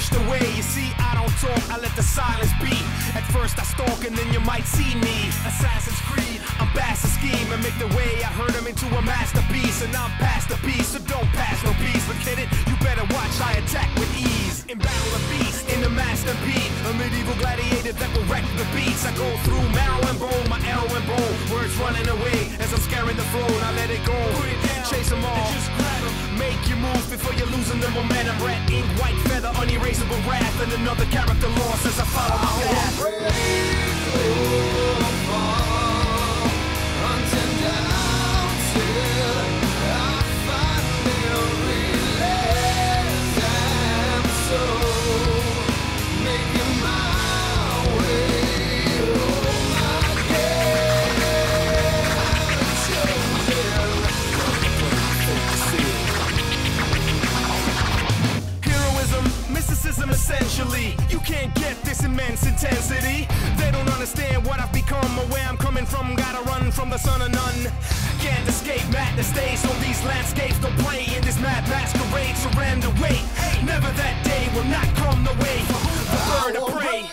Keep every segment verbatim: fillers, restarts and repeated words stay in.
pushed away. You see, I don't talk, I let the silence be. At first I stalk and then you might see me. Assassin's Creed, I'm past the scheme and make the way. I heard him into a masterpiece, and I'm past the piece, so don't pass no peace. But kid it, you better watch, I attack with ease. In battle of beasts, in the master beat, a medieval gladiator that will wreck the beats. I go through marrow and bone, my arrow and bone. Words running away as I'm scaring the throne. I let it go, put it down, chase them all, just grab them. Make your move before you're losing the momentum. Red ink, white feather, unerasable wrath, and another character lost as I follow my path. Essentially, you can't get this immense intensity. They don't understand what I've become or where I'm coming from. Gotta run from the son of none. Can't escape madness days on these landscapes. Don't play in this mad masquerade. Surrender, wait. Never that day will not come the way. The bird of prey.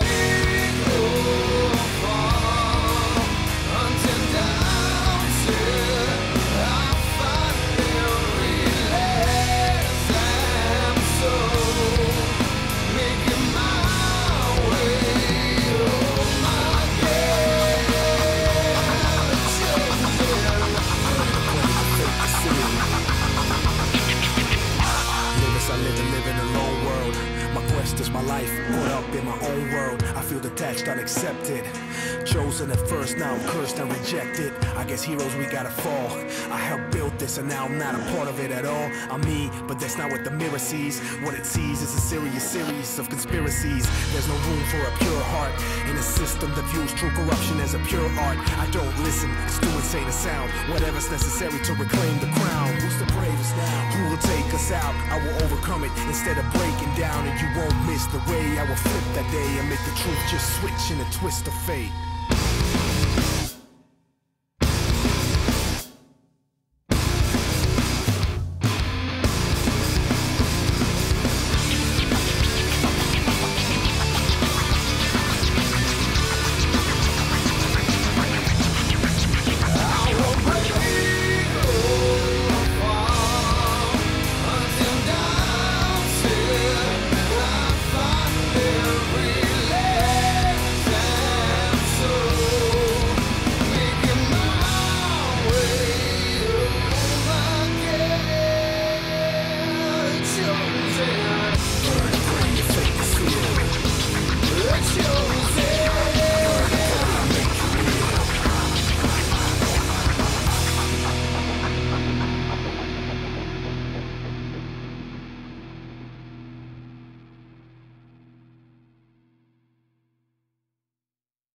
Is my life put up in my own world? I feel detached, unaccepted, chosen at first, now I'm cursed and rejected. I guess heroes, we gotta fall. I helped build this and now I'm not a part of it at all. I'm me, but that's not what the mirror sees. What it sees is a serious series of conspiracies. There's no room for a pure heart in a system that views true corruption as a pure art. I don't listen, it's too insane a sound. Whatever's necessary to reclaim the crown. Who's the bravest now? Who will take us out? I will overcome it instead of breaking down, and you won't miss the way. I will flip that day and make the truth just switch in a twist of fate.